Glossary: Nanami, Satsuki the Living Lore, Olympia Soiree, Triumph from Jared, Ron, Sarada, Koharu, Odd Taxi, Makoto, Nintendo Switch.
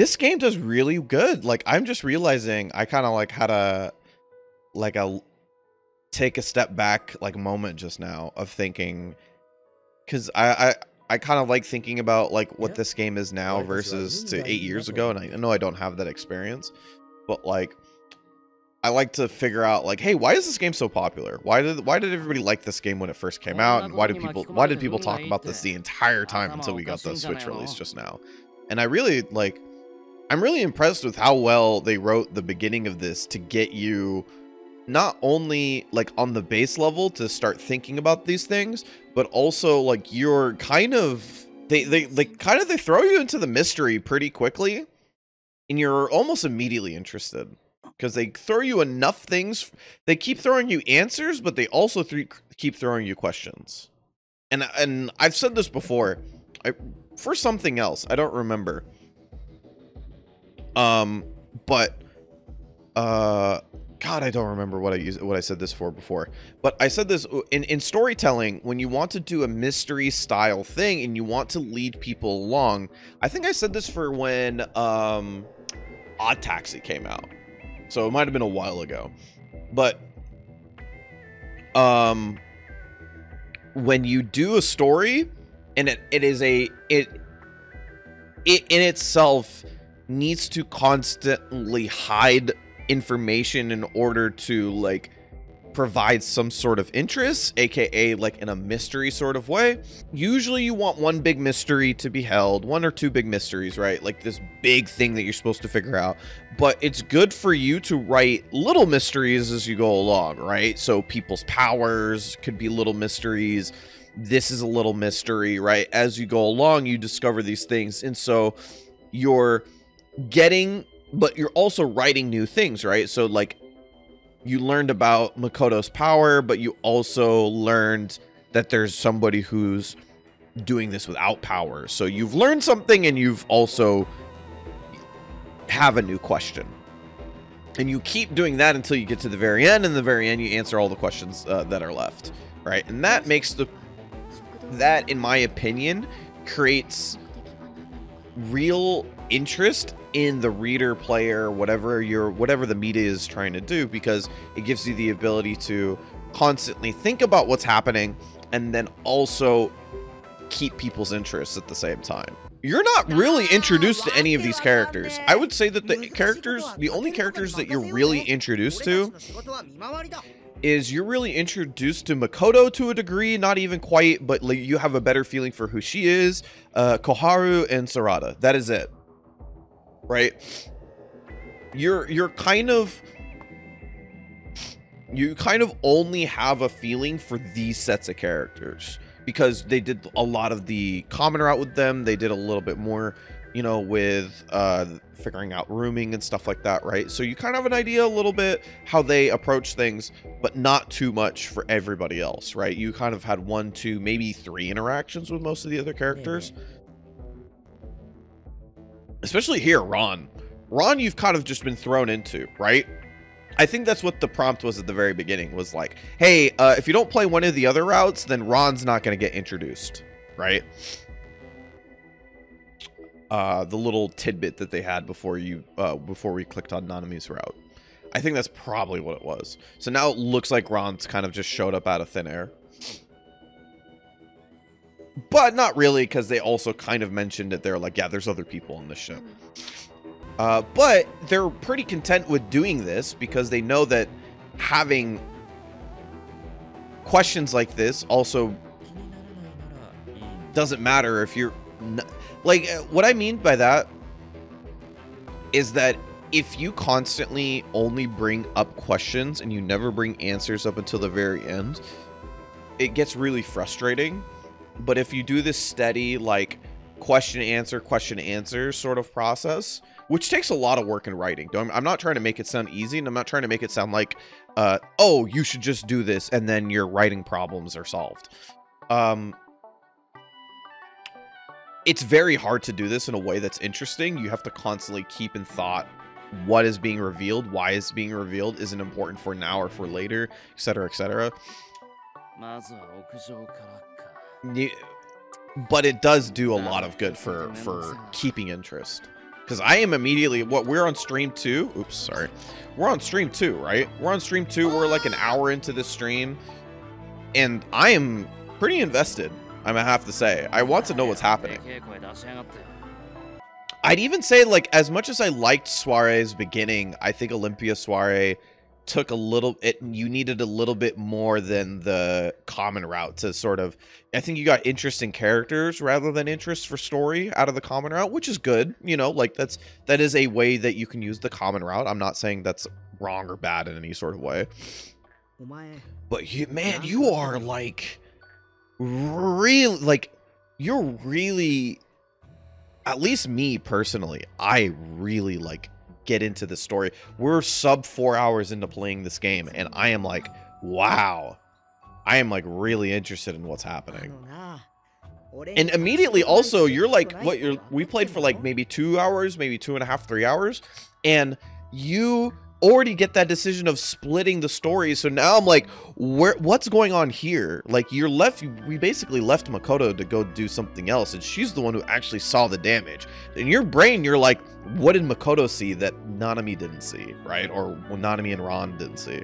This game does really good. Like, I'm just realizing I kind of like had a, like a take a step back like moment just now of thinking, because I kind of like thinking about like what this game is now versus to 8 years ago, and I know I don't have that experience, but like I like to figure out like, hey, why is this game so popular? Why did everybody like this game when it first came out, and why did people talk about this the entire time until we got the Switch release just now? And I really like, I'm really impressed with how well they wrote the beginning of this to get you not only like on the base level to start thinking about these things, but also like you're kind of, they throw you into the mystery pretty quickly, and you're almost immediately interested because they throw you enough things. They keep throwing you answers, but they also keep throwing you questions. And I've said this before, for something else, I don't remember. God, I don't remember what I said this for before, but I said this in storytelling, when you want to do a mystery style thing and you want to lead people along. I think I said this for when Odd Taxi came out, so it might have been a while ago, but when you do a story and it in itself needs to constantly hide information in order to like provide some sort of interest, aka like in a mystery sort of way. Usually you want one big mystery to be held, one or two big mysteries, right? Like this big thing that you're supposed to figure out, but it's good for you to write little mysteries as you go along, right? So people's powers could be little mysteries. This is a little mystery, right? As you go along, you discover these things. And so you're getting, but you're also writing new things, right? So like you learned about Makoto's power, but you also learned that there's somebody who's doing this without power. So you've learned something, and you've also have a new question, and you keep doing that until you get to the very end. And the very end, you answer all the questions that are left, right? And that makes that, in my opinion, creates real interest in the reader, player, whatever the media is trying to do, because it gives you the ability to constantly think about what's happening and then also keep people's interests at the same time. You're not really introduced to any of these characters. I would say that the only characters that you're really introduced to is you're really introduced to Makoto to a degree, not even quite, but like you have a better feeling for who she is, Koharu and Sarada. That is it. Right? You kind of only have a feeling for these sets of characters because they did a lot of the common route with them. They did a little bit more, you know, with figuring out rooming and stuff like that, right? So you kind of have an idea a little bit how they approach things, but not too much for everybody else, right? You kind of had 1, 2, maybe 3 interactions with most of the other characters. Yeah. Especially here, Ron. Ron, you've kind of just been thrown into, right? I think that's what the prompt was at the very beginning, was like, hey, if you don't play one of the other routes, then Ron's not going to get introduced, right? The little tidbit that they had before we clicked on Nanami's route. I think that's probably what it was. So now it looks like Ron's kind of just showed up out of thin air. But not really, because they also kind of mentioned it. They're like, yeah, there's other people on the ship. But they're pretty content with doing this because they know that having questions like this also doesn't matter if you're... Like, what I mean by that is that if you constantly only bring up questions and you never bring answers up until the very end, it gets really frustrating. But if you do this steady, like, question answer sort of process, which takes a lot of work in writing. I'm not trying to make it sound easy, and I'm not trying to make it sound like, oh, you should just do this and then your writing problems are solved. It's very hard to do this in a way that's interesting. You have to constantly keep in thought what is being revealed, why it's being revealed, is it important for now or for later, etc., etc. But it does do a lot of good for keeping interest. Because I am immediately, what, we're on stream 2? Oops, sorry. We're on stream 2, right? We're on stream 2. We're like an hour into this stream. And I am pretty invested, I'm going to have to say. I want to know what's happening. I'd even say, like, as much as I liked Soiree's beginning, I think Olympia Soiree took a little, you needed a little bit more than the common route to sort of, I think you got interest in characters rather than interest for story out of the common route, which is good. You know, like that is a way that you can use the common route. I'm not saying that's wrong or bad in any sort of way. But you, man, you are like really, like you're really, at least me personally, I really like get into the story. We're sub 4 hours into playing this game and I am like, wow, I am like really interested in what's happening. And immediately also you're like, what you're, we played for like maybe 2 hours, maybe 2.5, 3 hours. And you already get that decision of splitting the story. So now I'm like, where, what's going on here? Like you're left, we basically left Makoto to go do something else. And she's the one who actually saw the damage. In your brain, you're like, what did Makoto see that Nanami didn't see, right? Or well, Nanami and Ron didn't see.